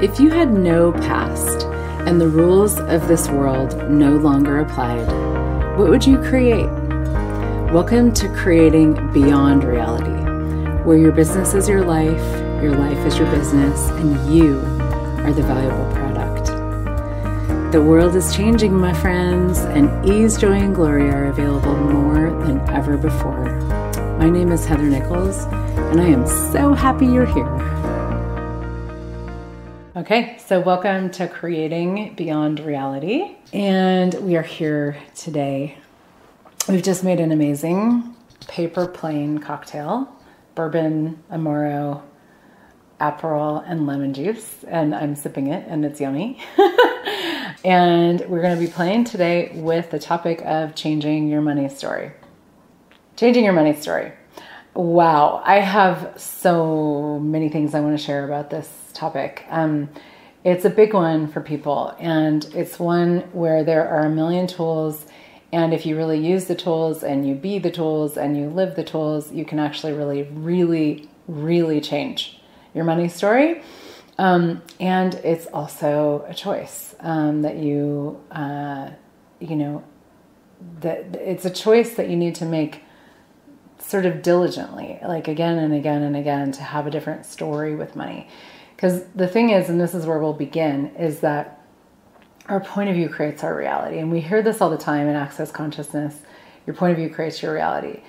If you had no past and the rules of this world no longer applied, what would you create? Welcome to Creating Beyond Reality, where your business is your life is your business, and you are the valuable product. The world is changing, my friends, and ease, joy, and glory are available more than ever before. My name is Heather Nichols, and I am so happy you're here. Okay, so welcome to Creating Beyond Reality, and we are here today. We've just made an amazing paper plane cocktail, bourbon, Amaro, Aperol, and lemon juice, and I'm sipping it, and it's yummy. And we're going to be playing today with the topic of changing your money story. Changing your money story. Wow, I have so many things I want to share about this topic. It's a big one for people, and it's one where there are a million tools, and if you really use the tools and you be the tools and you live the tools, you can actually really, really, really change your money story. And it's also a choice that you, it's a choice that you need to make sort of diligently, like again and again and again, to have a different story with money. Because the thing is, and this is where we'll begin, is that our point of view creates our reality. And we hear this all the time in Access Consciousness: your point of view creates your reality.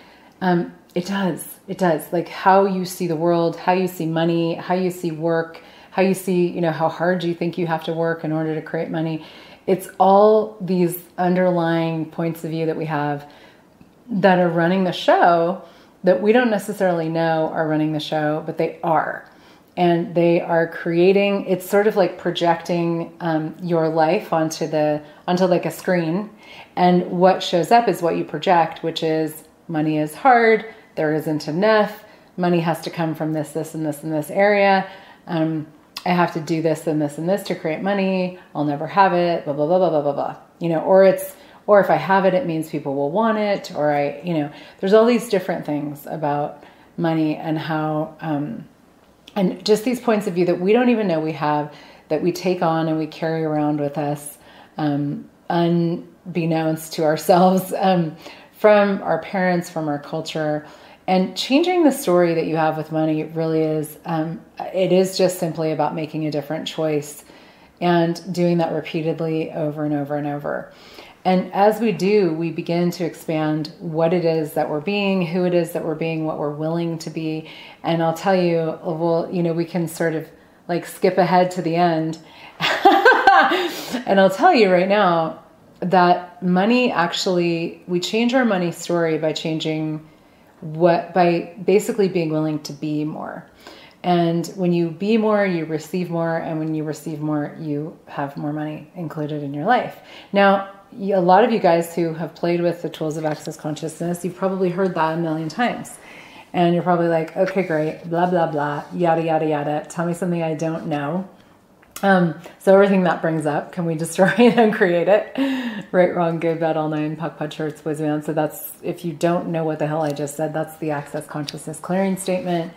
It does. Like how you see the world, how you see money, how you see work, how you see, how hard you think you have to work in order to create money. It's all these underlying points of view that we have that are running the show that we don't necessarily know are running the show, but they are. And they are creating, it's sort of like projecting your life onto like a screen. And what shows up is what you project, which is money is hard, there isn't enough, money has to come from this, this, and this, and this area. I have to do this and this and this to create money. I'll never have it, blah, blah, blah, blah, blah, blah, blah. Or if I have it, it means people will want it, or there's all these different things about money and how, and just these points of view that we don't even know we have, that we take on and we carry around with us, unbeknownst to ourselves, from our parents, from our culture. And changing the story that you have with money really is, it is just simply about making a different choice and doing that repeatedly over and over and over. And as we do, we begin to expand what it is that we're being, who it is that we're being, what we're willing to be. And I'll tell you, we can sort of like skip ahead to the end. And I'll tell you right now that money actually, we change our money story by changing by basically being willing to be more. And when you be more, you receive more. And when you receive more, you have more money included in your life. Now, a lot of you guys who have played with the tools of Access Consciousness, you've probably heard that a million times. And you're probably like, okay, great, blah, blah, blah, yada, yada, yada. Tell me something I don't know. So everything that brings up, can we destroy it and create it? Right, wrong, good, bad, all nine, puck, pud, shirts, whiz, man. So that's, if you don't know what the hell I just said, that's the Access Consciousness clearing statement.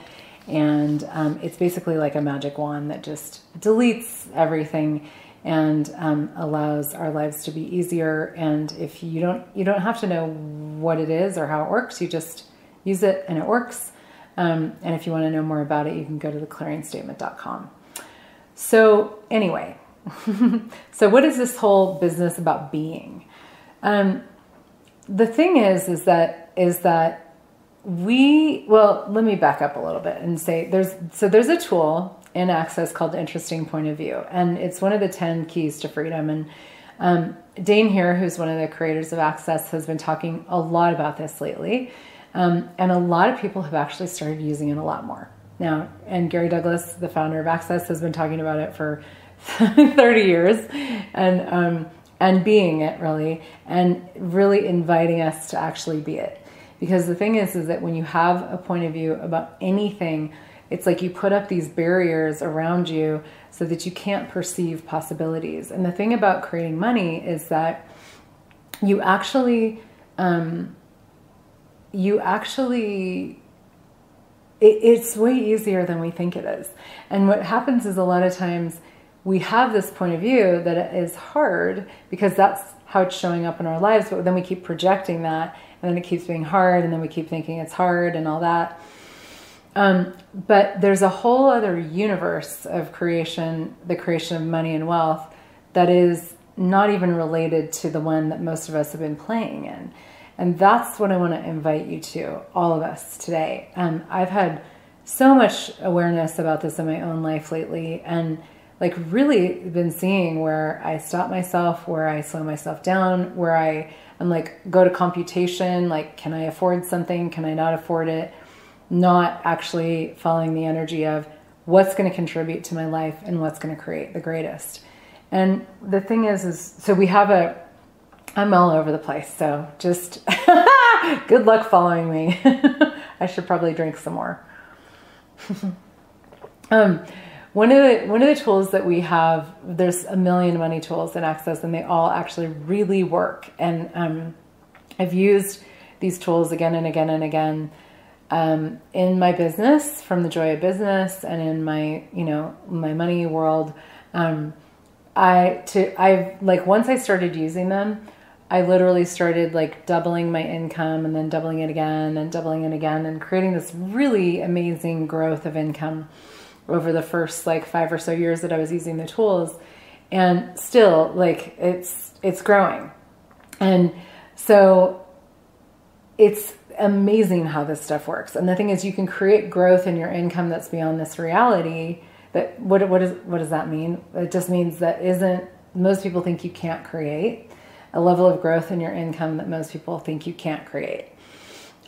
And it's basically like a magic wand that just deletes everything and allows our lives to be easier. And if you don't have to know what it is or how it works, you just use it and it works. And if you want to know more about it, you can go to theclearingstatement.com. So anyway, so what is this whole business about being? The thing is that let me back up a little bit and say there's a tool in Access called Interesting Point of View. And it's one of the 10 keys to freedom. And Dane here, who's one of the creators of Access, has been talking a lot about this lately. And a lot of people have actually started using it a lot more now. And Gary Douglas, the founder of Access, has been talking about it for 30 years and being it really, and really inviting us to actually be it. Because the thing is that when you have a point of view about anything, it's like you put up these barriers around you so that you can't perceive possibilities. And the thing about creating money is that it's way easier than we think it is. And what happens is a lot of times we have this point of view that is hard because that's how it's showing up in our lives, but then we keep projecting that, and then it keeps being hard, and then we keep thinking it's hard and all that. But there's a whole other universe of creation, the creation of money and wealth, that is not even related to the one that most of us have been playing in. And that's what I want to invite you to, all of us today. I've had so much awareness about this in my own life lately, and like really been seeing where I stop myself, where I slow myself down, where I'm like, go to computation, like, can I afford something? Can I not afford it? Not actually following the energy of what's going to contribute to my life and what's going to create the greatest. And the thing is so we have I'm all over the place. So just good luck following me. I should probably drink some more. One of the tools that we have, there's a million money tools in Access, and they all actually really work. And I've used these tools again and again and again in my business, from the joy of business, and in my, you know, my money world. Once I started using them, I literally started like doubling my income, and then doubling it again, and doubling it again, and creating this really amazing growth of income over the first like 5 or so years that I was using the tools. And still, like, it's growing. And so it's amazing how this stuff works. And the thing is, you can create growth in your income that's beyond this reality. But what does that mean? It just means that most people think you can't create a level of growth in your income that most people think you can't create.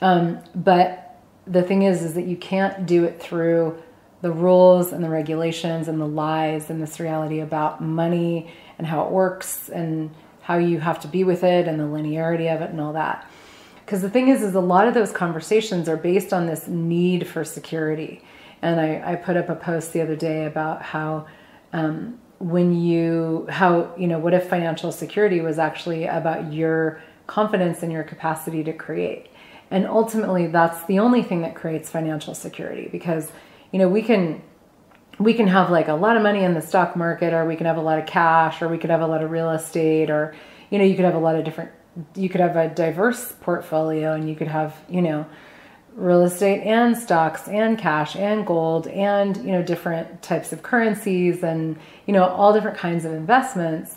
But the thing is that you can't do it through the rules and the regulations and the lies and this reality about money and how it works and how you have to be with it and the linearity of it and all that. Because the thing is a lot of those conversations are based on this need for security. And I put up a post the other day about how, what if financial security was actually about your confidence in your capacity to create? And ultimately, that's the only thing that creates financial security, because, you know, we can have like a lot of money in the stock market, or we can have a lot of cash, or we could have a lot of real estate, or, you know, you could have a diverse portfolio, and you could have, you know, real estate and stocks and cash and gold and, you know, different types of currencies and, you know, all different kinds of investments.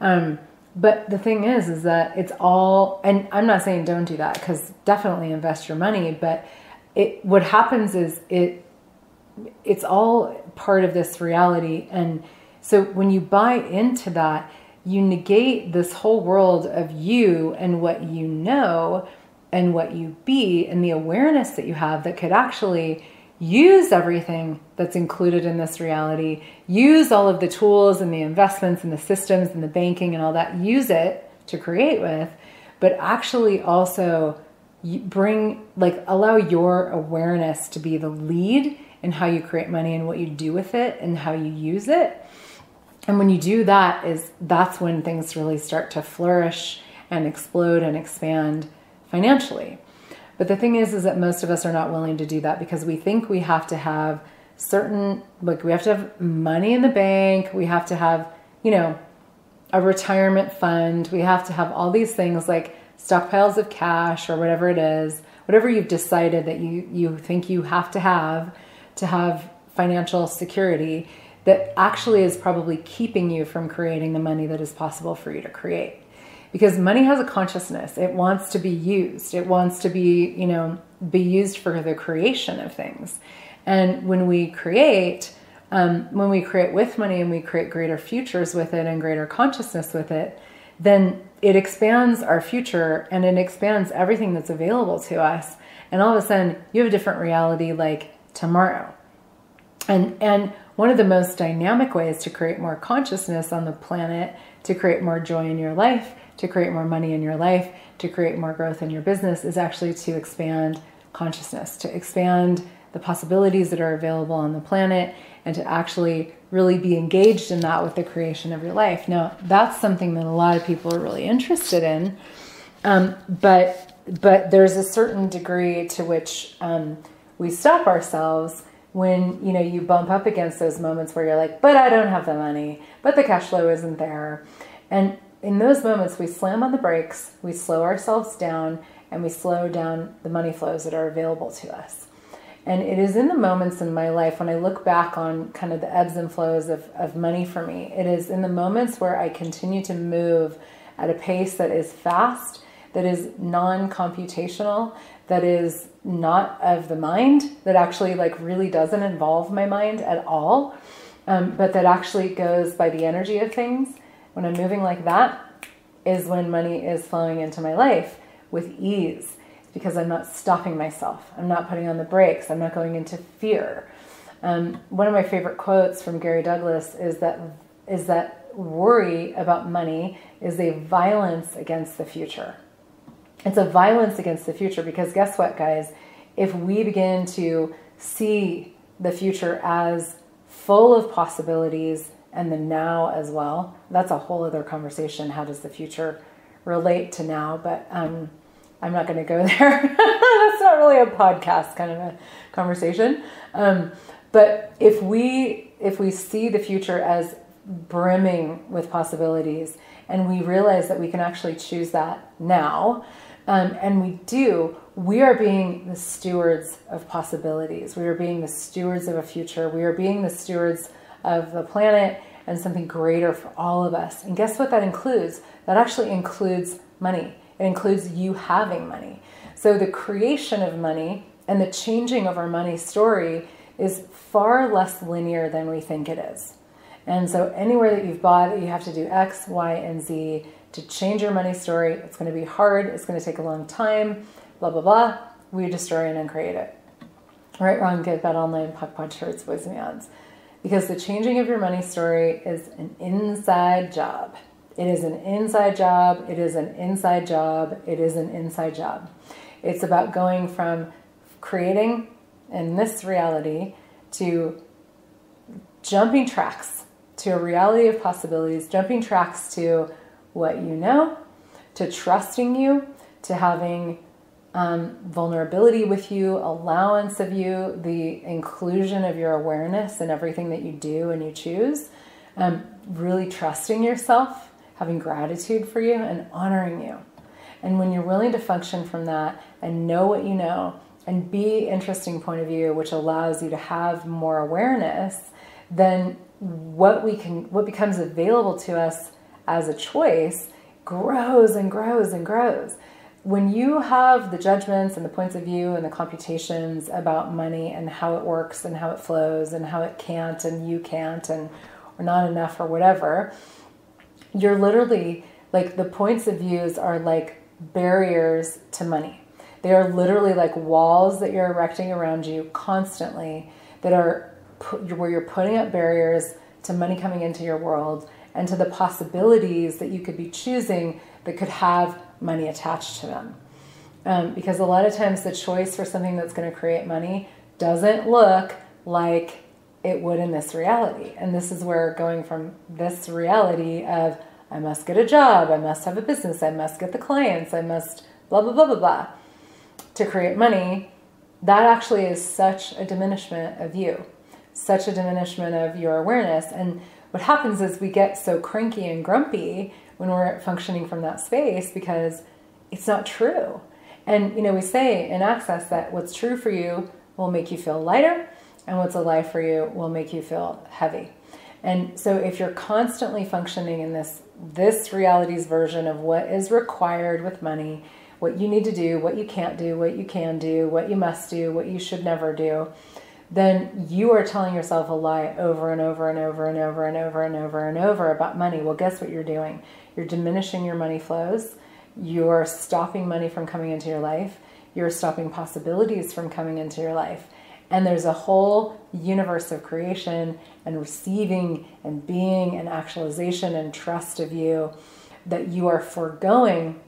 But the thing is that it's all, and I'm not saying don't do that, because definitely invest your money, but what happens is it's all part of this reality. And so when you buy into that, you negate this whole world of you and what you know and what you be and the awareness that you have that could actually use everything that's included in this reality, use all of the tools and the investments and the systems and the banking and all that, use it to create with, but actually also allow your awareness to be the lead in how you create money and what you do with it and how you use it. And when you do that, that's when things really start to flourish and explode and expand financially. But the thing is that most of us are not willing to do that, because we think we have to have we have to have money in the bank, we have to have, you know, a retirement fund, we have to have all these things like stockpiles of cash or whatever it is, whatever you've decided that you think you have to have financial security, that actually is probably keeping you from creating the money that is possible for you to create. Because money has a consciousness. It wants to be used. It wants to be, you know, used for the creation of things. And when we create with money and we create greater futures with it and greater consciousness with it, then it expands our future and it expands everything that's available to us. And all of a sudden you have a different reality like tomorrow. And one of the most dynamic ways to create more consciousness on the planet, to create more joy in your life, to create more money in your life, to create more growth in your business, is actually to expand consciousness, to expand the possibilities that are available on the planet, and to actually really be engaged in that with the creation of your life. Now, that's something that a lot of people are really interested in, but there's a certain degree to which we stop ourselves when, you know, you bump up against those moments where you're like, but I don't have the money, but the cash flow isn't there. And in those moments, we slam on the brakes, we slow ourselves down, and we slow down the money flows that are available to us. And it is in the moments in my life when I look back on kind of the ebbs and flows of money for me, it is in the moments where I continue to move at a pace that is fast, that is non-computational, that is not of the mind, that actually like really doesn't involve my mind at all, but that actually goes by the energy of things. When I'm moving like that is when money is flowing into my life with ease. It's because I'm not stopping myself. I'm not putting on the brakes. I'm not going into fear. One of my favorite quotes from Gary Douglas is that worry about money is a violence against the future. It's a violence against the future because guess what, guys? If we begin to see the future as full of possibilities and the now as well, that's a whole other conversation. How does the future relate to now? But I'm not going to go there. That's not really a podcast kind of a conversation. But if we see the future as brimming with possibilities and we realize that we can actually choose that now, and we are being the stewards of possibilities. We are being the stewards of a future. We are being the stewards of the planet and something greater for all of us. And guess what that includes? That actually includes money. It includes you having money. So the creation of money and the changing of our money story is far less linear than we think it is. And so anywhere that you've bought, you have to do X, Y, and Z to change your money story. It's going to be hard. It's going to take a long time, blah, blah, blah. We destroy and uncreate it. Right, wrong, good, bad, online, puck, pod, shirts, boys, and ads. Because the changing of your money story is an inside job. It is an inside job. It is an inside job. It is an inside job. It's about going from creating in this reality to jumping tracks to a reality of possibilities, jumping tracks to what you know, to trusting you, to having vulnerability with you, allowance of you, the inclusion of your awareness in everything that you do and you choose, really trusting yourself, having gratitude for you, and honoring you. And when you're willing to function from that and know what you know and be interesting point of view, which allows you to have more awareness, then what becomes available to us as a choice grows and grows and grows. When you have the judgments and the points of view and the computations about money and how it works and how it flows and how it can't and you can't and or not enough or whatever, you're literally like the points of views are like barriers to money. They are literally like walls that you're erecting around you constantly that are where you're putting up barriers to money coming into your world and to the possibilities that you could be choosing that could have money attached to them. Because a lot of times the choice for something that's going to create money doesn't look like it would in this reality. And this is where going from this reality of I must get a job, I must have a business, I must get the clients, I must blah, blah, blah, blah, blah, to create money, that actually is such a diminishment of you. Such a diminishment of your awareness. And what happens is we get so cranky and grumpy when we're functioning from that space because it's not true. And, you know, we say in Access that what's true for you will make you feel lighter and what's a lie for you will make you feel heavy. And so if you're constantly functioning in this reality's version of what is required with money, what you need to do, what you can't do, what you can do, what you must do, what you should never do, then you are telling yourself a lie over and over and over and over and over and over and over about money. Well, guess what you're doing? You're diminishing your money flows. You're stopping money from coming into your life. You're stopping possibilities from coming into your life. And there's a whole universe of creation and receiving and being and actualization and trust of you that you are foregoing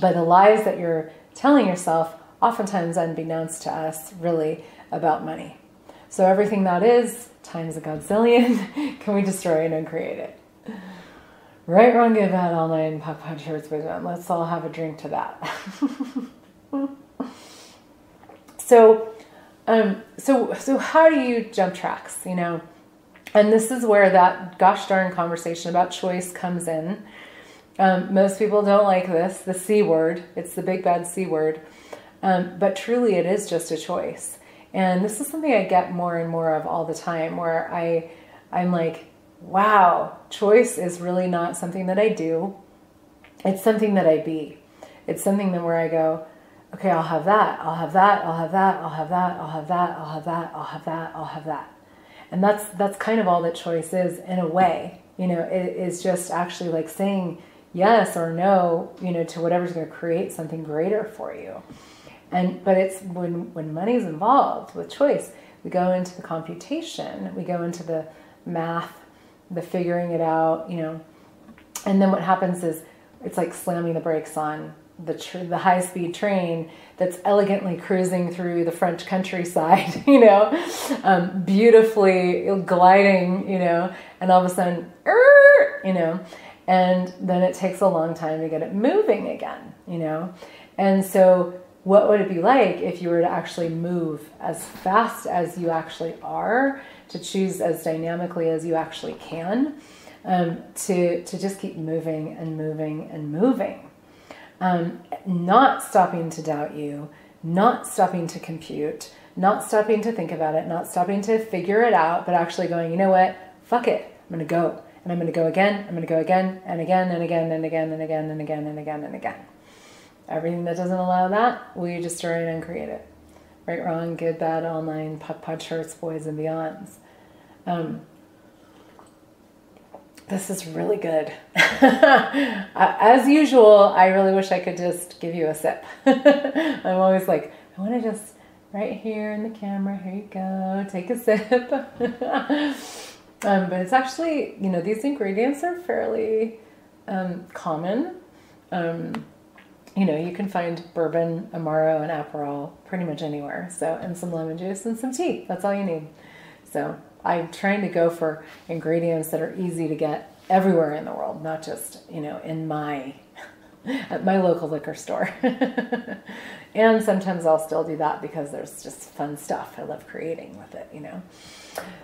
by the lies that you're telling yourself, oftentimes unbeknownst to us, really, about money. So everything that is, times a godzillion, can we destroy and uncreate it? Right, wrong, good, bad, all nine, pop, pod, shirts, wisdom. Let's all have a drink to that. So So how do you jump tracks, you know? And this is where that gosh darn conversation about choice comes in. Most people don't like this, the C word. It's the big bad C word. But truly it is just a choice. And this is something I get more and more of all the time, where I'm like, wow, choice is really not something that I do. It's something that I be. It's something that where I go, okay, I'll have that, I'll have that, I'll have that, I'll have that, I'll have that, I'll have that, I'll have that, I'll have that. And that's kind of all that choice is in a way. You know, it is just actually like saying yes or no, you know, to whatever's going to create something greater for you. And, but it's when money's involved with choice, we go into the computation, we go into the math, the figuring it out, you know, and then what happens is it's like slamming the brakes on the high-speed train that's elegantly cruising through the French countryside, you know, beautifully gliding, you know, and all of a sudden, you know, and then it takes a long time to get it moving again, you know. And so what would it be like if you were to actually move as fast as you actually are, to choose as dynamically as you actually can, to just keep moving and moving and moving. Not stopping to doubt you, not stopping to compute, not stopping to think about it, not stopping to figure it out, but actually going, you know what, fuck it, I'm going to go, and I'm going to go again, I'm going to go again, and again, and again, and again, and again, and again, and again, and again. Everything that doesn't allow that, we destroy it and uncreate it. Right, wrong, good, bad, all nine, putt-putt shirts, boys, and beyonds. This is really good. As usual, I really wish I could just give you a sip. I'm always like, I want to just, right here in the camera, here you go, take a sip. But it's actually, you know, these ingredients are fairly common. You know, you can find bourbon, Amaro, and Aperol pretty much anywhere. So, and some lemon juice and some tea. That's all you need. So I'm trying to go for ingredients that are easy to get everywhere in the world, not just, you know, at my local liquor store. And sometimes I'll still do that because there's just fun stuff. I love creating with it, you know.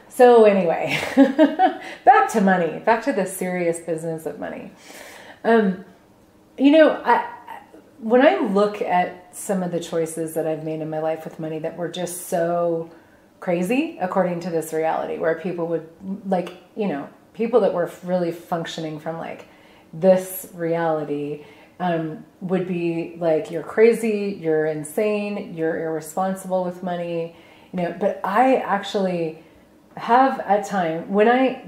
So anyway, back to money, back to the serious business of money. You know, when I look at some of the choices that I've made in my life with money that were just so crazy according to this reality, where people would, like, you know, people that were really functioning from like this reality would be like, you're crazy, you're insane, you're irresponsible with money, you know. But I actually have a time when I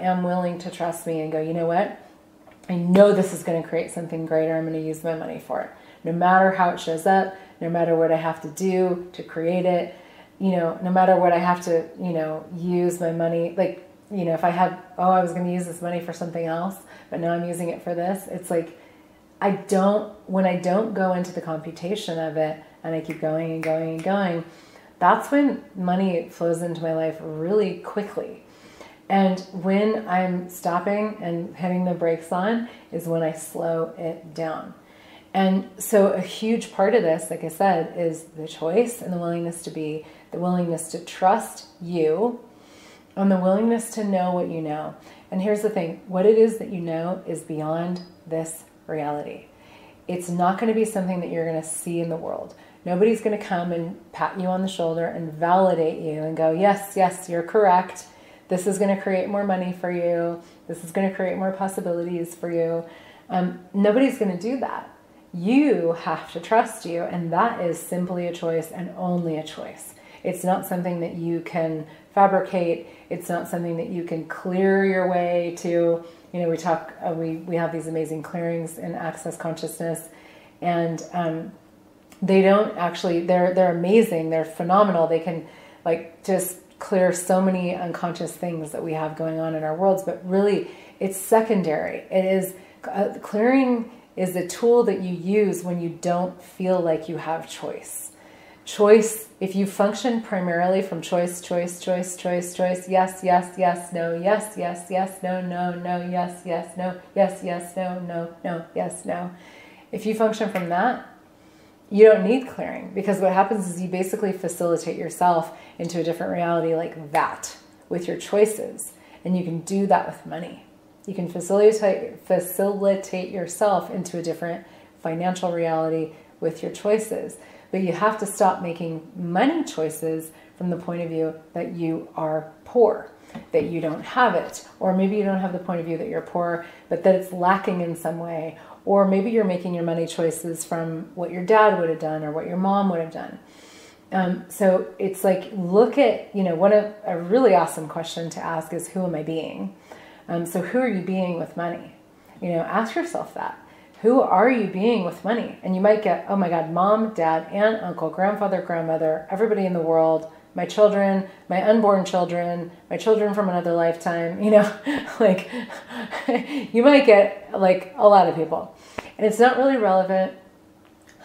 am willing to trust me and go, you know what, I know this is going to create something greater. I'm going to use my money for it, no matter how it shows up, no matter what I have to do to create it, you know, no matter what I have to, you know, use my money. Like, you know, if I had, oh, I was going to use this money for something else, but now I'm using it for this. It's like, when I don't go into the computation of it and I keep going and going and going, that's when money flows into my life really quickly. And when I'm stopping and hitting the brakes on is when I slow it down. And so a huge part of this, like I said, is the choice and the willingness to be, the willingness to trust you, and the willingness to know what you know. And here's the thing, what it is that you know is beyond this reality. It's not going to be something that you're going to see in the world. Nobody's going to come and pat you on the shoulder and validate you and go, yes, yes, you're correct. This is going to create more money for you. This is going to create more possibilities for you. Nobody's going to do that. You have to trust you, and that is simply a choice and only a choice. It's not something that you can fabricate. It's not something that you can clear your way to. You know, we have these amazing clearings in Access Consciousness, and they don't actually, they're amazing. They're phenomenal. They can like just clear so many unconscious things that we have going on in our worlds, but really it's secondary. It is clearing is a tool that you use when you don't feel like you have choice. Choice, if you function primarily from choice, choice, choice, choice, choice, yes, yes, yes, no, yes, yes, yes, no, no, no, yes, yes, no, yes, yes, no, no, no, yes, no. If you function from that, you don't need clearing, because what happens is you basically facilitate yourself into a different reality like that with your choices. And you can do that with money. You can facilitate yourself into a different financial reality with your choices. But you have to stop making money choices from the point of view that you are poor, that you don't have it, or maybe you don't have the point of view that you're poor, but that it's lacking in some way, or maybe you're making your money choices from what your dad would have done or what your mom would have done. So it's like, look at, you know, a really awesome question to ask is, who am I being? So who are you being with money? You know, ask yourself that. Who are you being with money? And you might get, oh my God, mom, dad, aunt, uncle, grandfather, grandmother, everybody in the world, my children, my unborn children, my children from another lifetime, you know, like you might get like a lot of people. And it's not really relevant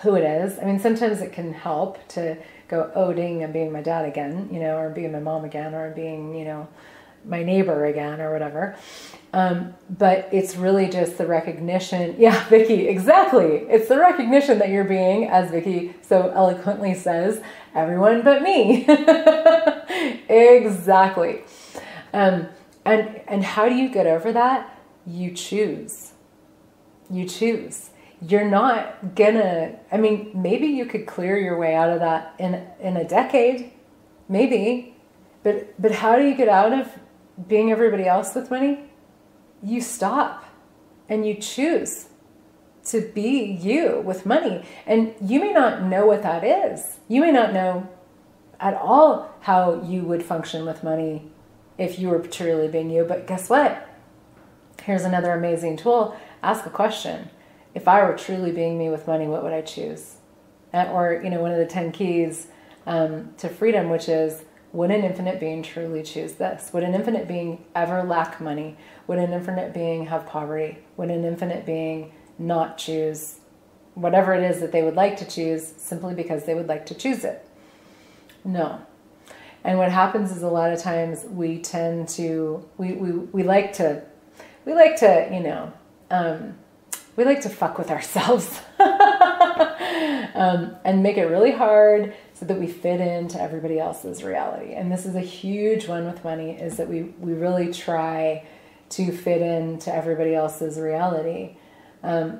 who it is. I mean, sometimes it can help to go, oh ding, I'm being my dad again, you know, or being my mom again, or being, you know, my neighbor again or whatever. But it's really just the recognition. Yeah, Vicki, exactly. It's the recognition that you're being, as Vicki so eloquently says, everyone but me. Exactly. And how do you get over that? You choose. You choose. You're not gonna, I mean, maybe you could clear your way out of that in a decade, maybe, but how do you get out of being everybody else with money? You stop and you choose to be you with money. And you may not know what that is. You may not know at all how you would function with money if you were truly being you, but guess what? Here's another amazing tool. Ask a question. If I were truly being me with money, what would I choose? Or, you know, one of the 10 keys to freedom, which is, would an infinite being truly choose this? Would an infinite being ever lack money? Would an infinite being have poverty? Would an infinite being not choose whatever it is that they would like to choose simply because they would like to choose it? No. And what happens is a lot of times we tend to, we like to, you know, we like to fuck with ourselves and make it really hard so that we fit into everybody else's reality. And this is a huge one with money, is that we really try to fit into everybody else's reality.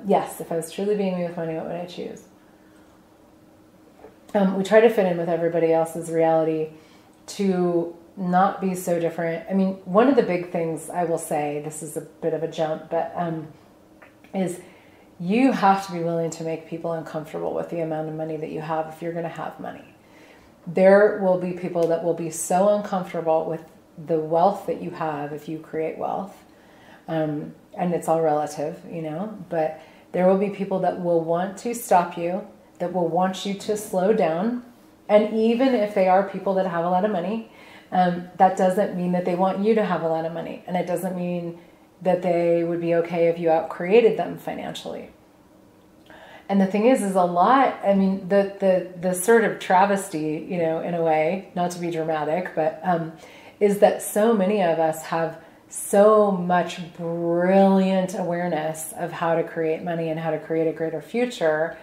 Yes, if I was truly being me with money, what would I choose? We try to fit in with everybody else's reality to not be so different. I mean, one of the big things I will say, this is a bit of a jump, but is you have to be willing to make people uncomfortable with the amount of money that you have if you're going to have money. There will be people that will be so uncomfortable with the wealth that you have if you create wealth. And it's all relative, you know, but there will be people that will want to stop you, that will want you to slow down. And even if they are people that have a lot of money, that doesn't mean that they want you to have a lot of money. And it doesn't mean that they would be okay if you outcreated them financially. And the thing is a lot, I mean, the sort of travesty, you know, in a way, not to be dramatic, but is that so many of us have so much brilliant awareness of how to create money and how to create a greater future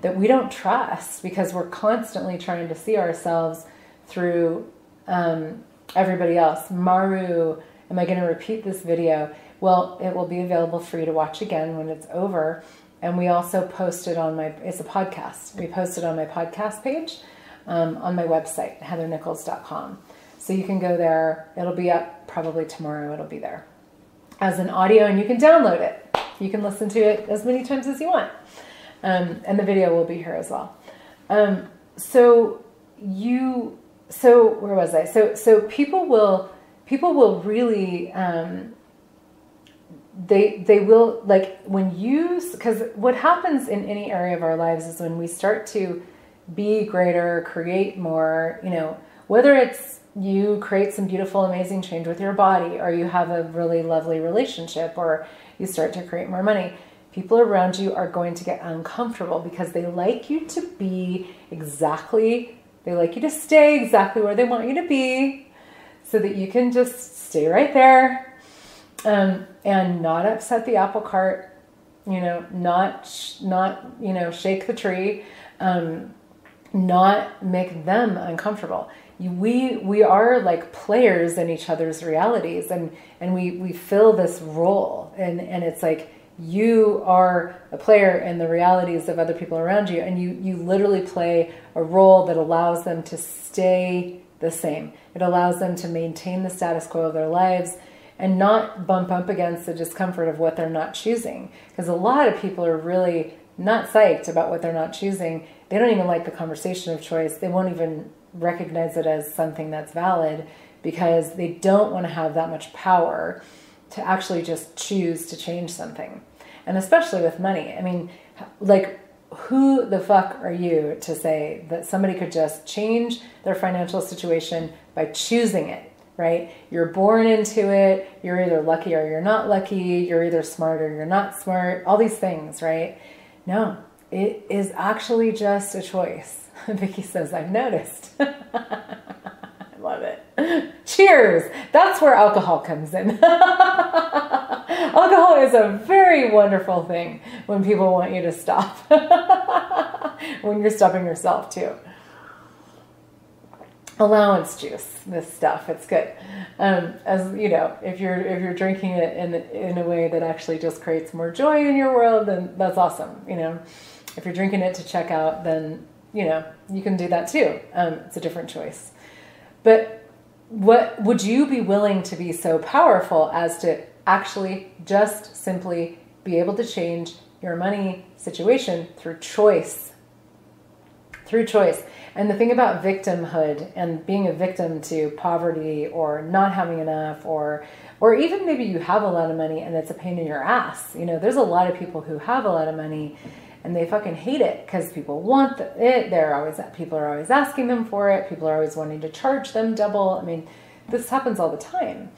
that we don't trust, because we're constantly trying to see ourselves through everybody else. Maru, am I going to repeat this video? Well, it will be available for you to watch again when it's over. And we also post it on my, it's a podcast. We post it on my podcast page, on my website, heathernichols.com. So you can go there. It'll be up probably tomorrow. It'll be there as an audio, and you can download it. You can listen to it as many times as you want. And the video will be here as well. So where was I? So people will really, they will, like, when you, because what happens in any area of our lives is when we start to be greater, create more, you know, whether it's you create some beautiful, amazing change with your body, or you have a really lovely relationship, or you start to create more money, people around you are going to get uncomfortable, because they like you to be exactly, they like you to stay exactly where they want you to be, so that you can just stay right there and not upset the apple cart, you know, not shake the tree, not make them uncomfortable. We are like players in each other's realities, and we fill this role, and it's like you are a player in the realities of other people around you, and you literally play a role that allows them to stay the same. It allows them to maintain the status quo of their lives and not bump up against the discomfort of what they're not choosing. Because a lot of people are really not psyched about what they're not choosing. They don't even like the conversation of choice. They won't even recognize it as something that's valid because they don't want to have that much power to actually just choose to change something. And especially with money. I mean, like, who the fuck are you to say that somebody could just change their financial situation by choosing it, right? You're born into it. You're either lucky or you're not lucky. You're either smart or you're not smart. All these things, right? No, it is actually just a choice. Vicky says, I've noticed. I love it. Cheers. That's where alcohol comes in. Alcohol is a very wonderful thing when people want you to stop. When you're stopping yourself too. Allowance juice, this stuff, it's good. As you know, if you're drinking it in a way that actually just creates more joy in your world, then that's awesome. You know, if you're drinking it to check out, then you know you can do that too. It's a different choice. But what would you be willing to be so powerful as to actually just simply be able to change your money situation through choice? Through choice. And the thing about victimhood and being a victim to poverty or not having enough, or even maybe you have a lot of money and it's a pain in your ass. You know, there's a lot of people who have a lot of money and they fucking hate it because people want it. People are always asking them for it. People are always wanting to charge them double. I mean, this happens all the time.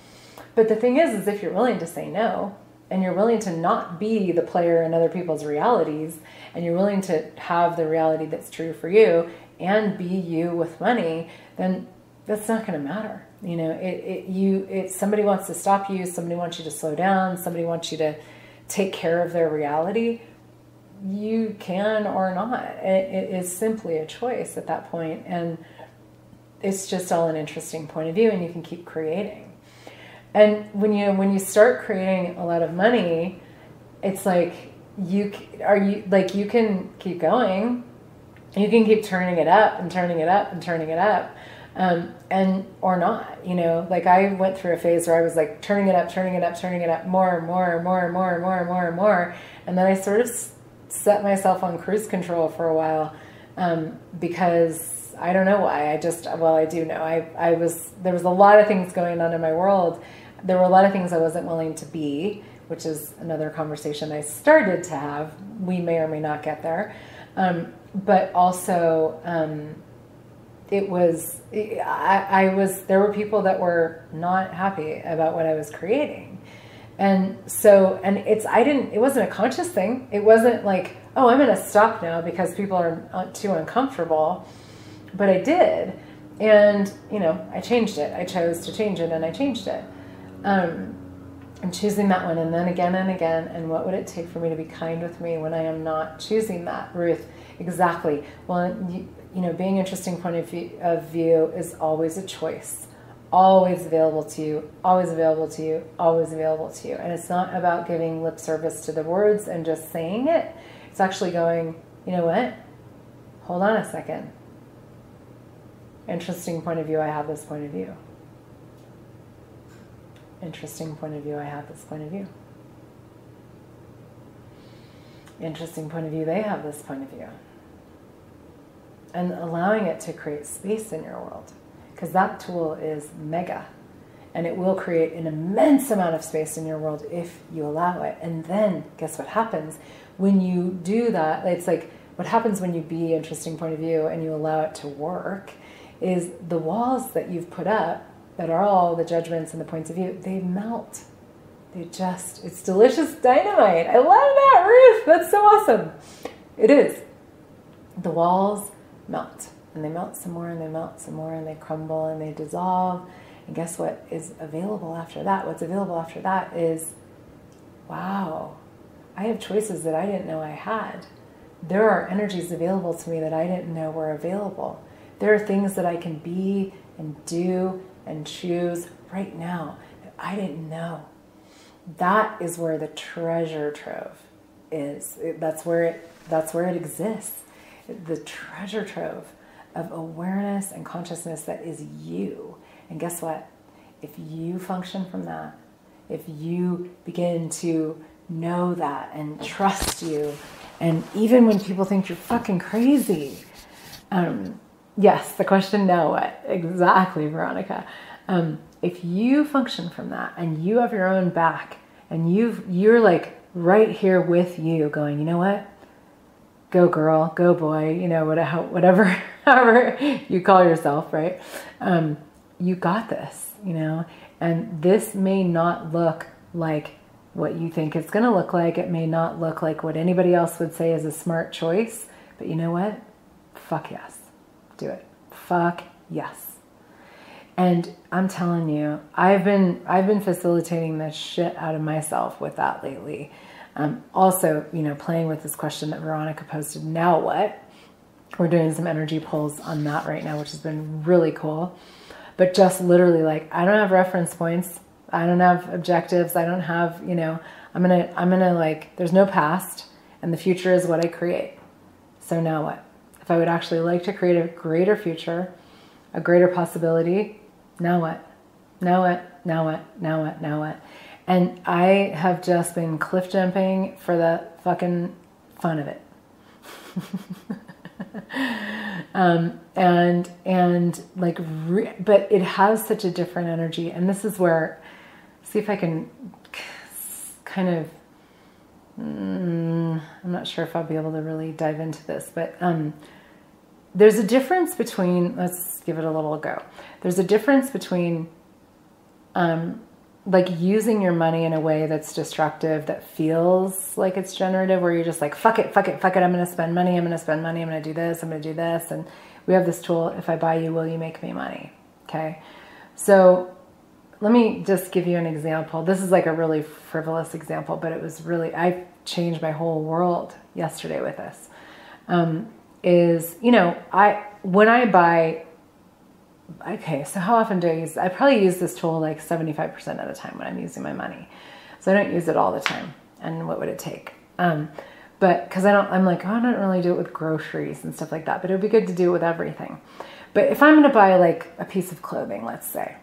But the thing is if you're willing to say no, and you're willing to not be the player in other people's realities, and you're willing to have the reality that's true for you and be you with money, then that's not going to matter. You know, somebody wants to stop you, somebody wants you to slow down, somebody wants you to take care of their reality. You can or not. It is simply a choice at that point, and it's just all an interesting point of view, and you can keep creating. And when you start creating a lot of money, it's like you can keep going, you can keep turning it up and turning it up and turning it up, and or not. You know, like I went through a phase where I was like turning it up, turning it up, turning it up more and more and more and more and more and more and more, and then I sort of set myself on cruise control for a while because I don't know why. I do know. There was a lot of things going on in my world. There were a lot of things I wasn't willing to be, which is another conversation I started to have. We may or may not get there. But also, there were people that were not happy about what I was creating. And so, it wasn't a conscious thing. It wasn't like, oh, I'm going to stop now because people are too uncomfortable. But I did. And, you know, I changed it. I chose to change it and I changed it. I'm choosing that one and then again and again. And what would it take for me to be kind with me when I am not choosing that, Ruth? Exactly. Well, you know, being an interesting point of view is always a choice. Always available to you. Always available to you. Always available to you. And it's not about giving lip service to the words and just saying it. It's actually going, you know what? Hold on a second. Interesting point of view, I have this point of view. Interesting point of view, I have this point of view. Interesting point of view, they have this point of view. And allowing it to create space in your world, because that tool is mega, and it will create an immense amount of space in your world if you allow it. And then guess what happens when you do that? It's like what happens when you be interesting point of view and you allow it to work is the walls that you've put up that are all the judgments and the points of view, they melt. They just, it's delicious dynamite. I love that, Ruth. That's so awesome. It is. The walls melt, and they melt some more, and they melt some more, and they crumble, and they dissolve. And guess what is available after that? What's available after that is, wow, I have choices that I didn't know I had. there are energies available to me that I didn't know were available. There are things that I can be and do and choose right now that I didn't know. That is where the treasure trove is. That's where it exists. The treasure trove of awareness and consciousness that is you. And guess what? If you function from that, if you begin to know that and trust you, and even when people think you're fucking crazy, yes, the question now what? Exactly, Veronica. If you function from that and you have your own back and you're like right here with you going, you know what? Go girl, go boy, you know, whatever, however you call yourself, right? You got this, you know, and this may not look like what you think it's going to look like. It may not look like what anybody else would say is a smart choice, but you know what? Fuck yes. Do it. Fuck yes. And I'm telling you, I've been facilitating the shit out of myself with that lately. Also, you know, playing with this question that Veronica posted, now what? We're doing some energy polls on that right now, which has been really cool. But just literally like, I don't have reference points. I don't have objectives. I don't have, you know, I'm going to like, there's no past and the future is what I create. So now what? If I would actually like to create a greater future, a greater possibility, now what? Now what? Now what? Now what? Now what? And I have just been cliff jumping for the fucking fun of it. But it has such a different energy. And this is where, see if I can kind of, I'm not sure if I'll be able to really dive into this, but, there's a difference between, let's give it a little go. There's a difference between, like using your money in a way that's destructive, that feels like it's generative, where you're just like, fuck it, fuck it, fuck it. I'm going to spend money. I'm going to spend money. I'm going to do this. I'm going to do this. And we have this tool. If I buy you, will you make me money? Okay. So let me just give you an example. This is like a really frivolous example, but it was really, I changed my whole world yesterday with this, is, you know, when I buy, okay, so how often do I use, I probably use this tool like 75% of the time when I'm using my money. So I don't use it all the time. And what would it take? But cause I'm like, oh, I don't really do it with groceries and stuff like that, but it'd be good to do it with everything. But if I'm going to buy like a piece of clothing, let's say,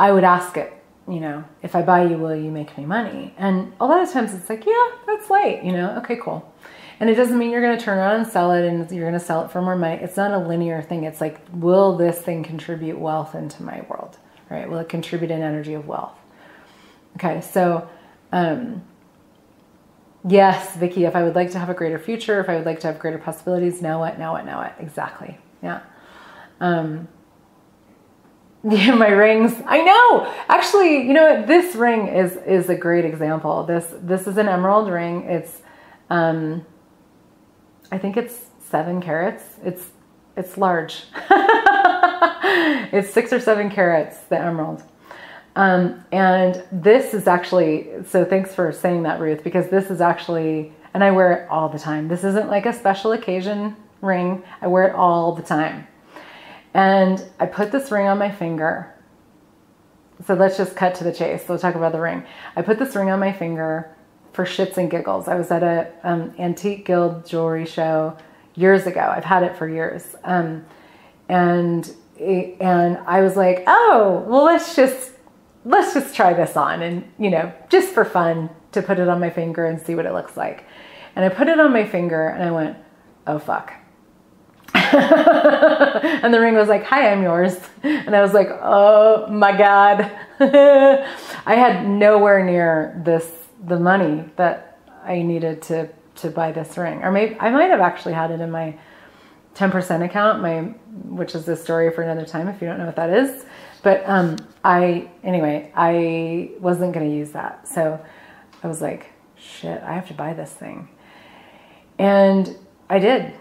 I would ask it, you know, if I buy you, will you make me money? And a lot of times it's like, yeah, that's light, you know? Okay, cool. And it doesn't mean you're going to turn around and sell it and you're going to sell it for more money. It's not a linear thing. It's like, will this thing contribute wealth into my world? Right? Will it contribute an energy of wealth? Okay. So, yes, Vicky, if I would like to have a greater future, if I would like to have greater possibilities, now what, now what, now what? Exactly. Yeah. Yeah, my rings. I know. Actually, you know what? This ring is a great example. This is an emerald ring. It's, I think it's 7 carats. It's large. It's 6 or 7 carats, the emerald. And this is actually, so thanks for saying that, Ruth, because this is actually, and I wear it all the time. This isn't like a special occasion ring. I wear it all the time. And I put this ring on my finger. So let's just cut to the chase. We'll talk about the ring. I put this ring on my finger for shits and giggles. I was at a antique guild jewelry show years ago. I've had it for years. And I was like, oh, well, let's just try this on. And, you know, just for fun to put it on my finger and see what it looks like. And I put it on my finger and I went, oh, fuck. And the ring was like, hi, I'm yours. And I was like, oh my God. I had nowhere near the money that I needed to buy this ring. Or maybe I might have actually had it in my 10% account, which is a story for another time if you don't know what that is. But I wasn't going to use that. So I was like, shit, I have to buy this thing. And I did.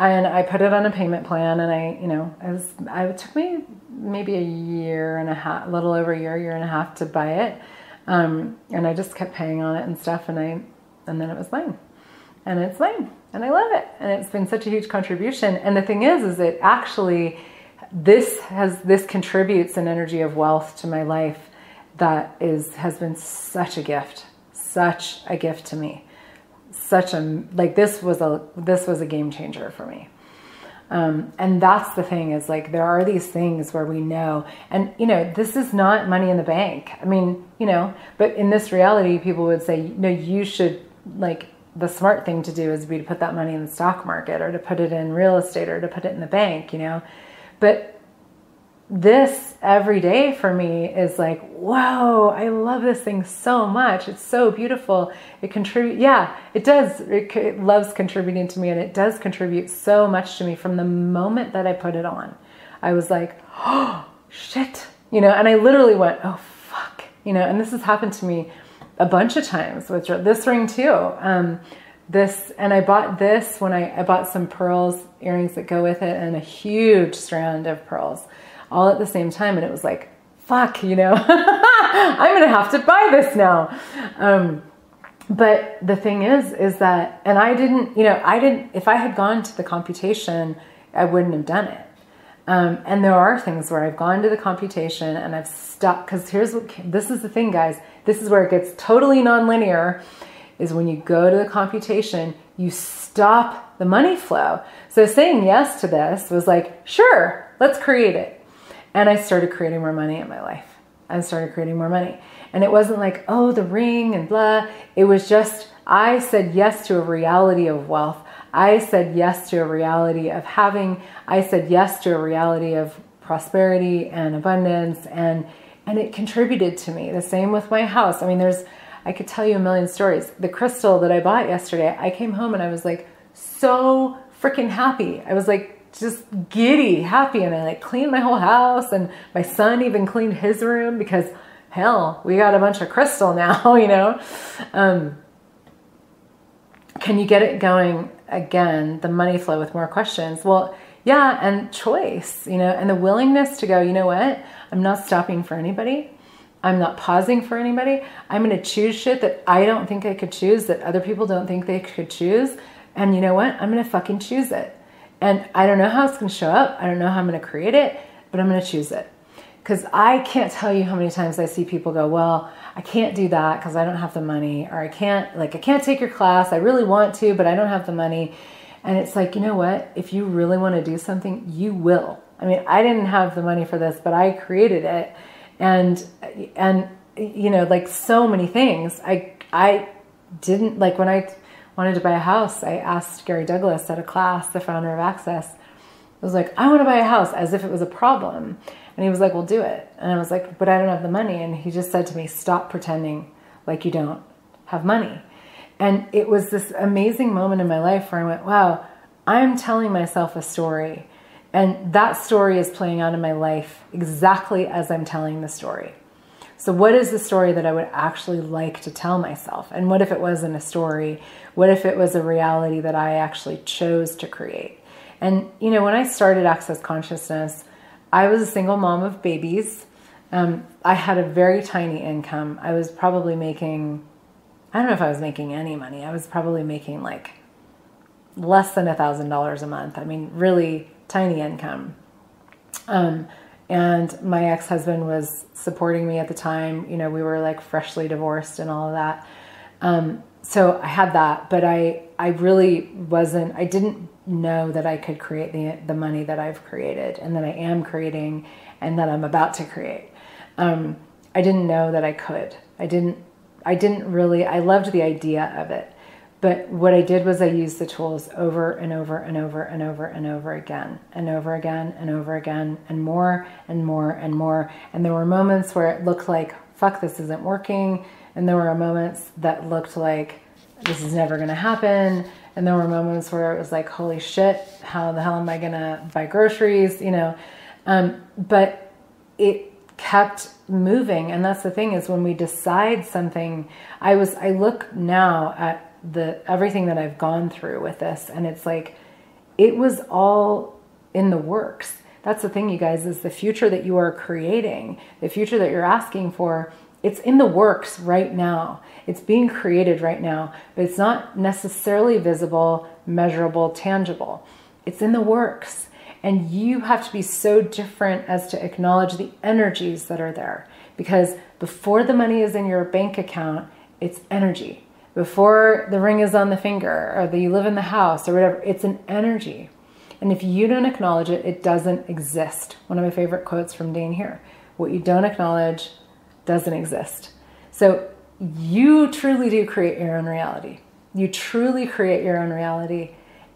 And I put it on a payment plan and it took me maybe a year and a half, a little over a year and a half to buy it. And I just kept paying on it and stuff and then it was mine. and it's mine, and I love it, and it's been such a huge contribution. And the thing is it actually, this contributes an energy of wealth to my life that has been such a gift to me, this was a game changer for me. And that's the thing, is like, there are these things where we know, and you know, this is not money in the bank. I mean, you know, but in this reality, people would say, no, you should, like, the smart thing to do is be to put that money in the stock market, or to put it in real estate, or to put it in the bank, you know. But this every day for me is like, whoa, I love this thing so much. It's so beautiful. It contributes. Yeah, it does. It loves contributing to me, and it does contribute so much to me from the moment that I put it on. I was like, oh, shit, you know, and I literally went, oh, fuck, you know, and this has happened to me a bunch of times with this ring too. This, and I bought this when I bought some pearls, earrings that go with it, and a huge strand of pearls all at the same time. And it was like, fuck, you know, I'm going to have to buy this now. But the thing is that, and I didn't, you know, if I had gone to the computation, I wouldn't have done it. And there are things where I've gone to the computation and I've stuck, because this is the thing, guys, this is where it gets totally nonlinear, is when you go to the computation, you stop the money flow. So saying yes to this was like, sure, let's create it. And I started creating more money in my life. I started creating more money. And it wasn't like, oh, the ring and blah. It was just, I said yes to a reality of wealth. I said yes to a reality of having. I said yes to a reality of prosperity and abundance, and it contributed to me. The same with my house. I mean, I could tell you a million stories. The crystal that I bought yesterday, I came home and I was like so freaking happy. I was like just giddy happy, and I like cleaned my whole house, and my son even cleaned his room, because hell, we got a bunch of crystal now, you know. Can you get it going again? The money flow with more questions. Well, yeah, and choice, you know, and the willingness to go, you know what? I'm not stopping for anybody. I'm not pausing for anybody. I'm going to choose shit that I don't think I could choose, that other people don't think they could choose. And you know what? I'm going to fucking choose it. And I don't know how it's going to show up. I don't know how I'm going to create it, but I'm going to choose it. Because I can't tell you how many times I see people go, well, I can't do that because I don't have the money, or I can't take your class. I really want to, but I don't have the money. And it's like, you know what? If you really want to do something, you will. I mean, I didn't have the money for this, but I created it. And you know, like so many things, I didn't, like when I wanted to buy a house, I asked Gary Douglas at a class, the founder of Access. I was like, I want to buy a house, as if it was a problem. And he was like, well, do it. And I was like, but I don't have the money. And he just said to me, stop pretending like you don't have money. And it was this amazing moment in my life where I went, wow, I'm telling myself a story. And that story is playing out in my life exactly as I'm telling the story. So what is the story that I would actually like to tell myself? And what if it wasn't a story? What if it was a reality that I actually chose to create? And, you know, when I started Access Consciousness, I was a single mom of babies. I had a very tiny income. I was probably making, I don't know if I was making any money. I was probably making like less than $1,000 a month. I mean, really tiny income. And my ex-husband was supporting me at the time. You know, we were like freshly divorced and all of that. So I had that, but I really wasn't, I didn't know that I could create the money that I've created, and that I am creating, and that I'm about to create. I didn't know that I could. I didn't really, I loved the idea of it. But what I did was I used the tools over and over and over and over and over again, and over again and over again, and more and more and more. And there were moments where it looked like, fuck, this isn't working. And there were moments that looked like this is never going to happen. And there were moments where it was like, holy shit, how the hell am I going to buy groceries? You know, but it kept moving. And that's the thing, is when we decide something, I look now at everything that I've gone through with this, and it's like, it was all in the works. That's the thing, you guys, is the future that you are creating, the future that you're asking for It's in the works right now. It's being created right now, but it's not necessarily visible, measurable, tangible. It's in the works. And you have to be so different as to acknowledge the energies that are there. Because before the money is in your bank account, it's energy. Before the ring is on the finger, or that you live in the house, or whatever, it's an energy. And if you don't acknowledge it, it doesn't exist. One of my favorite quotes from Dane here. What you don't acknowledge doesn't exist. So you truly do create your own reality. You truly create your own reality.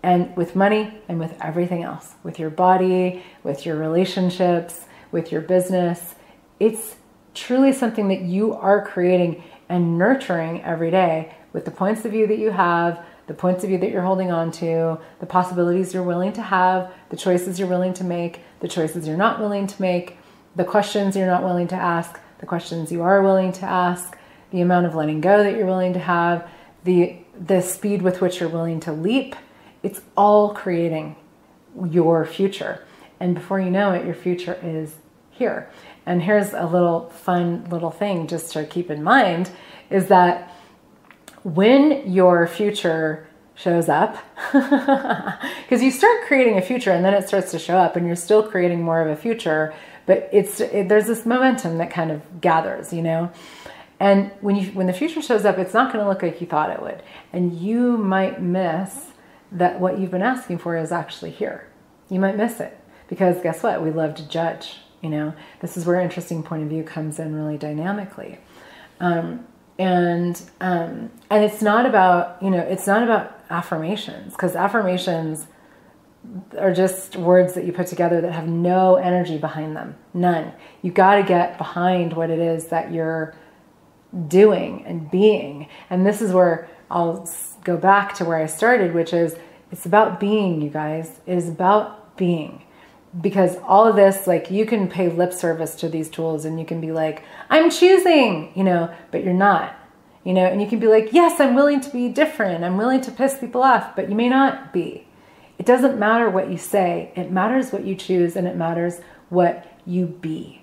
And with money and with everything else, with your body, with your relationships, with your business, it's truly something that you are creating and nurturing every day with the points of view that you have, the points of view that you're holding on to, the possibilities you're willing to have, the choices you're willing to make, the choices you're not willing to make, the questions you're not willing to ask, the questions you are willing to ask, the amount of letting go that you're willing to have, the speed with which you're willing to leap. It's all creating your future. And before you know it, your future is here. And here's a little fun little thing just to keep in mind is that when your future shows up, because you start creating a future and then it starts to show up and you're still creating more of a future, but there's this momentum that kind of gathers, you know? And when the future shows up, it's not gonna look like you thought it would. And you might miss that what you've been asking for is actually here. You might miss it because guess what? We love to judge, you know? This is where interesting point of view comes in really dynamically. And it's not about, you know, it's not about affirmations, because affirmations are just words that you put together that have no energy behind them, none. You got to get behind what it is that you're doing and being. And this is where I'll go back to where I started, which is it's about being, you guys. It is about being. Because all of this, like, you can pay lip service to these tools and you can be like, I'm choosing, you know, but you're not, you know, and you can be like, yes, I'm willing to be different. I'm willing to piss people off, but you may not be. It doesn't matter what you say. It matters what you choose and it matters what you be.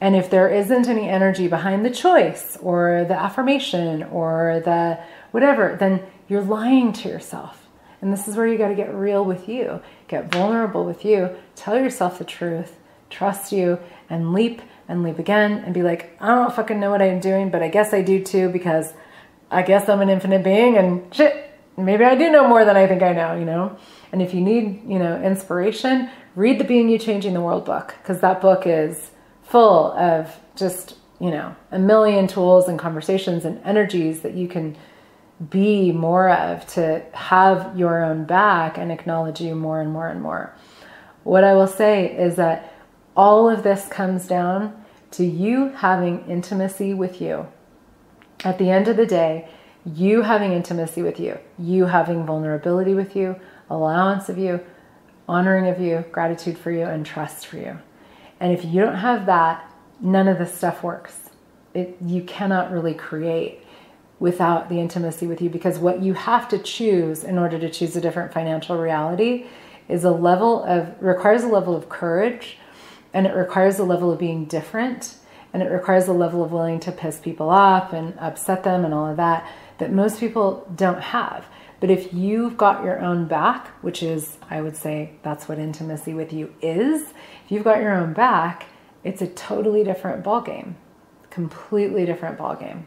And if there isn't any energy behind the choice or the affirmation or the whatever, then you're lying to yourself. And this is where you got to get real with you, get vulnerable with you, tell yourself the truth, trust you, and leap again, and be like, I don't fucking know what I'm doing, but I guess I do too, because I guess I'm an infinite being, and shit, maybe I do know more than I think I know, you know? And if you need, you know, inspiration, read the Being You Changing the World book, because that book is full of just, you know, a million tools and conversations and energies that you can be more of, to have your own back and acknowledge you more and more and more. What I will say is that all of this comes down to you having intimacy with you. At the end of the day, you having intimacy with you having vulnerability with you, allowance of you, honoring of you, gratitude for you, and trust for you. And if you don't have that, none of this stuff works. You cannot really create without the intimacy with you, because what you have to choose in order to choose a different financial reality is requires a level of courage, and it requires a level of being different, and it requires a level of willing to piss people off and upset them and all of that, that most people don't have. But if you've got your own back, which is, I would say, that's what intimacy with you is. If you've got your own back, it's a totally different ballgame, completely different ballgame.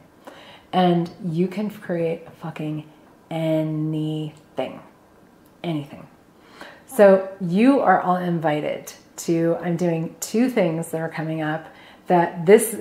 And you can create fucking anything, anything. So you are all invited to, I'm doing two things that are coming up that this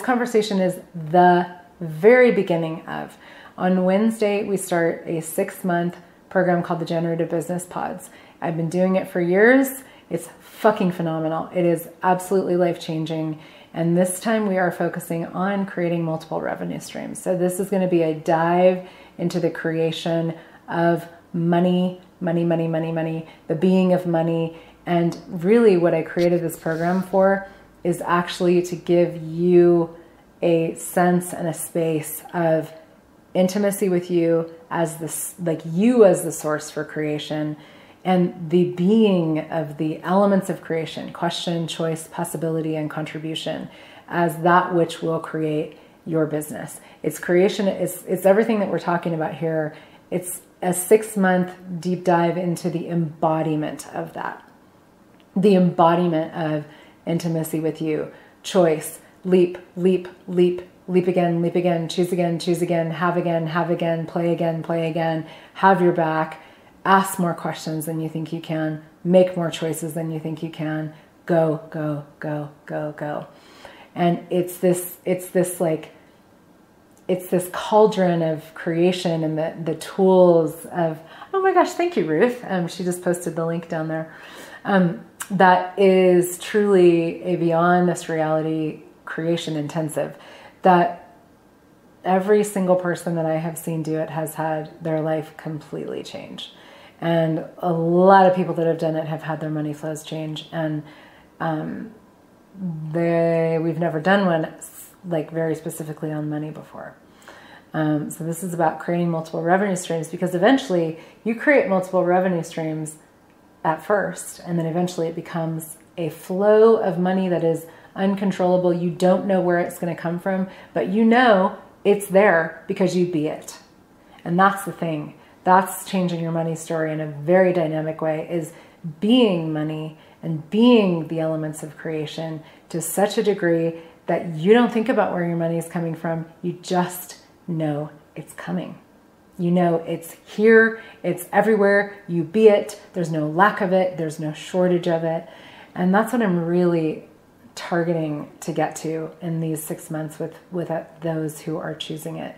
conversation is the very beginning of. On Wednesday, we start a 6-month program called the Generative Business Pods. I've been doing it for years. It's fucking phenomenal. It is absolutely life-changing. And this time we are focusing on creating multiple revenue streams. So this is going to be a dive into the creation of money, the being of money. And really what I created this program for is actually to give you a sense and a space of intimacy with you as this, like, you as the source for creation, and the being of the elements of creation, question, choice, possibility, and contribution, as that which will create your business. It's creation, it's everything that we're talking about here. It's a 6-month deep dive into the embodiment of that. The embodiment of intimacy with you, choice, leap, leap, leap, leap again, choose again, choose again, have again, play again, play again, have your back, ask more questions than you think you can, make more choices than you think you can, go, go, go, go, go. And it's this cauldron of creation and the tools of, oh my gosh, thank you, Ruth. She just posted the link down there. That is truly a beyond this reality creation intensive, that every single person that I have seen do it has had their life completely change. And a lot of people that have done it have had their money flows change. And we've never done one like very specifically on money before. So this is about creating multiple revenue streams, because eventually you create multiple revenue streams at first, and then eventually it becomes a flow of money that is uncontrollable. You don't know where it's going to come from, but you know it's there because you be it. And that's the thing. That's changing your money story in a very dynamic way, is being money and being the elements of creation to such a degree that you don't think about where your money is coming from. You just know it's coming. You know it's here, it's everywhere, you be it. There's no lack of it, there's no shortage of it. And that's what I'm really targeting to get to in these 6 months with those who are choosing it,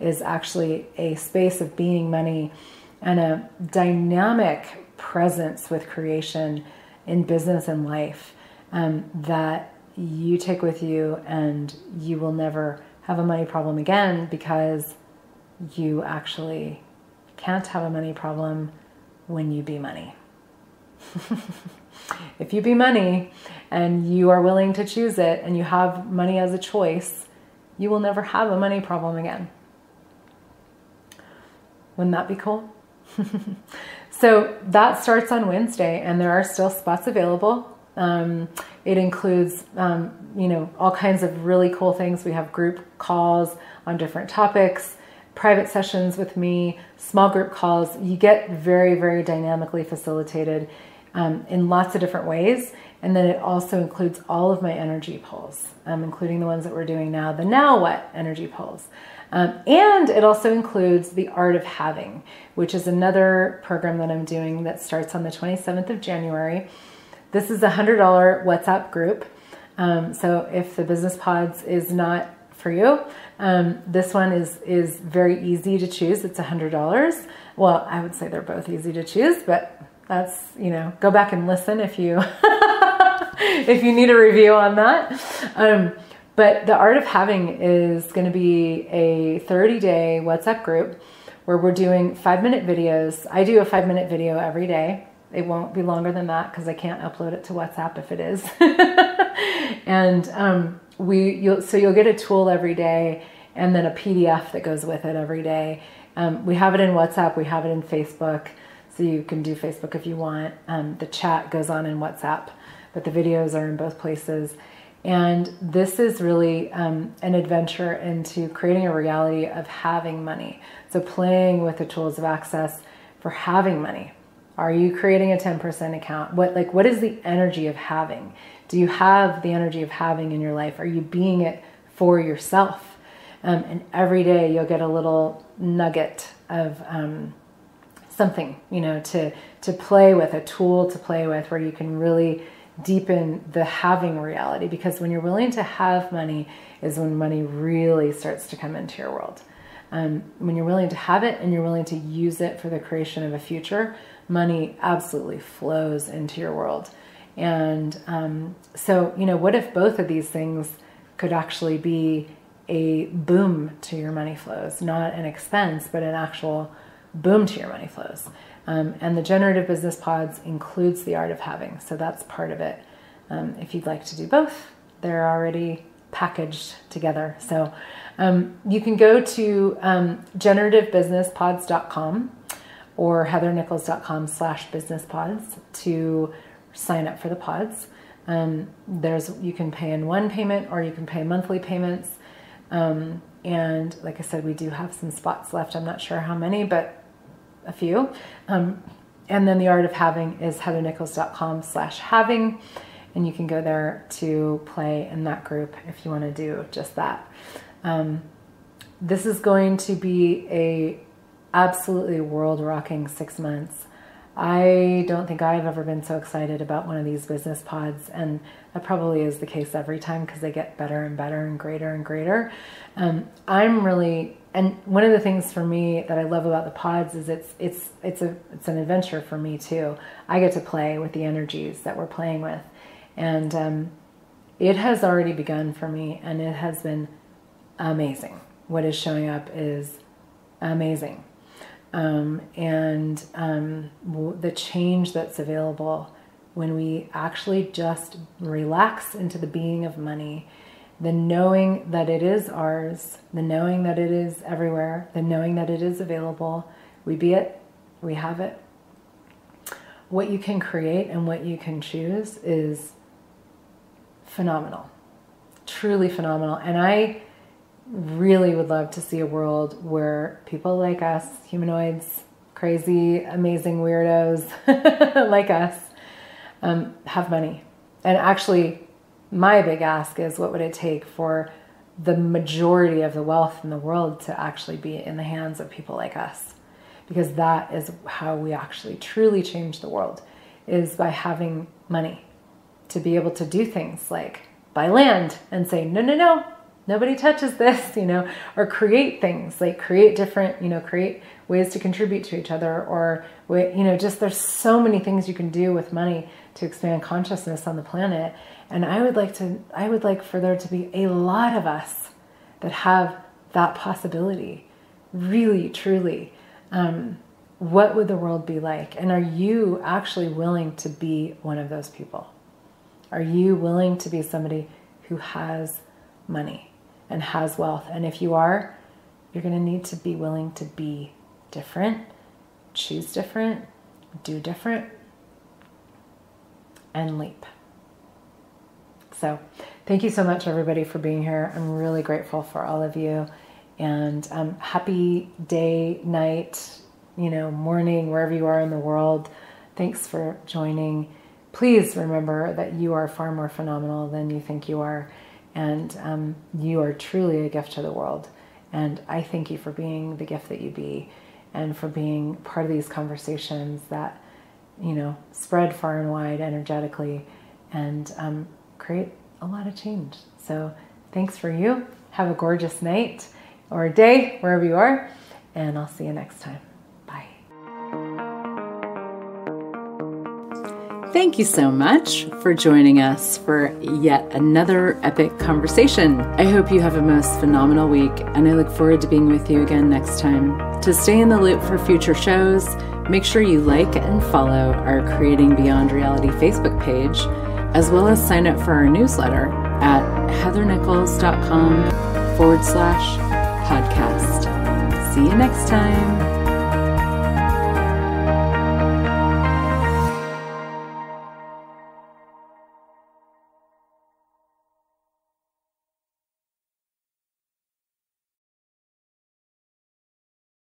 is actually a space of being money and a dynamic presence with creation in business and life that you take with you, and you will never have a money problem again, because you actually can't have a money problem when you be money. If you be money and you are willing to choose it and you have money as a choice, you will never have a money problem again. Wouldn't that be cool? So that starts on Wednesday, and there are still spots available. It includes, you know, all kinds of really cool things. We have group calls on different topics, private sessions with me, small group calls. You get very, very dynamically facilitated in lots of different ways. And then it also includes all of my energy polls, including the ones that we're doing now, the Now What energy polls. And it also includes The Art of Having, which is another program that I'm doing that starts on the 27th of January. This is a $100 WhatsApp group. So if the Business Pods is not for you, this one is very easy to choose. It's $100. Well, I would say they're both easy to choose, but that's, you know, go back and listen if you, if you need a review on that. But The Art of Having is going to be a 30-day WhatsApp group where we're doing 5-minute videos. I do a 5-minute video every day. It won't be longer than that because I can't upload it to WhatsApp if it is. And you'll get a tool every day, and then a PDF that goes with it every day. We have it in WhatsApp. We have it in Facebook. So you can do Facebook if you want. The chat goes on in WhatsApp, but the videos are in both places. And this is really an adventure into creating a reality of having money. So playing with the tools of access for having money. Are you creating a 10% account? What is the energy of having? Do you have the energy of having in your life? Are you being it for yourself? And every day you'll get a little nugget of something, you know, to play with, a tool to play with, where you can really deepen the having reality. Because when you're willing to have money is when money really starts to come into your world. When you're willing to have it and you're willing to use it for the creation of a future, money absolutely flows into your world. And so, you know, what if both of these things could actually be a boom to your money flows, not an expense, but an actual boom to your money flows? And the Generative Business Pods includes The Art of Having. So that's part of it. If you'd like to do both, they're already packaged together. So you can go to generativebusinesspods.com or heathernichols.com/businesspods to sign up for the pods. You can pay in one payment or you can pay monthly payments. And like I said, we do have some spots left. I'm not sure how many, but a few. And then The Art of Having is heathernichols.com/having. And you can go there to play in that group if you want to do just that. This is going to be a absolutely world-rocking 6 months. I don't think I've ever been so excited about one of these business pods, and that probably is the case every time because they get better and better and greater and greater. And one of the things for me that I love about the pods is it's an adventure for me too. I get to play with the energies that we're playing with, and it has already begun for me, and it has been amazing. What is showing up is amazing. The change that's available when we actually just relax into the being of money, the knowing that it is ours, the knowing that it is everywhere, the knowing that it is available, we be it, we have it. What you can create and what you can choose is phenomenal, truly phenomenal. And I really would love to see a world where people like us, humanoids, crazy, amazing weirdos like us, have money. And actually, my big ask is, what would it take for the majority of the wealth in the world to actually be in the hands of people like us? Because that is how we actually truly change the world, is by having money, to be able to do things like buy land and say, no, no, no, nobody touches this, you know, or create things, like create different, you know, create ways to contribute to each other, or, you know, just there's so many things you can do with money to expand consciousness on the planet. And I would like for there to be a lot of us that have that possibility, really, truly. What would the world be like? And are you actually willing to be one of those people? Are you willing to be somebody who has money and has wealth? And if you are, you're going to need to be willing to be different, choose different, do different, and leap. So thank you so much, everybody, for being here. I'm really grateful for all of you, and happy day, night, you know, morning, wherever you are in the world. Thanks for joining. Please remember that you are far more phenomenal than you think you are. And you are truly a gift to the world. And I thank you for being the gift that you be, and for being part of these conversations that, you know, spread far and wide energetically and create a lot of change. So thanks for you. Have a gorgeous night or day, wherever you are. And I'll see you next time. Bye. Thank you so much for joining us for yet another epic conversation. I hope you have a most phenomenal week, and I look forward to being with you again next time. To stay in the loop for future shows, make sure you like and follow our Creating Beyond Reality Facebook page, as well as sign up for our newsletter at heathernichols.com/podcast. See you next time.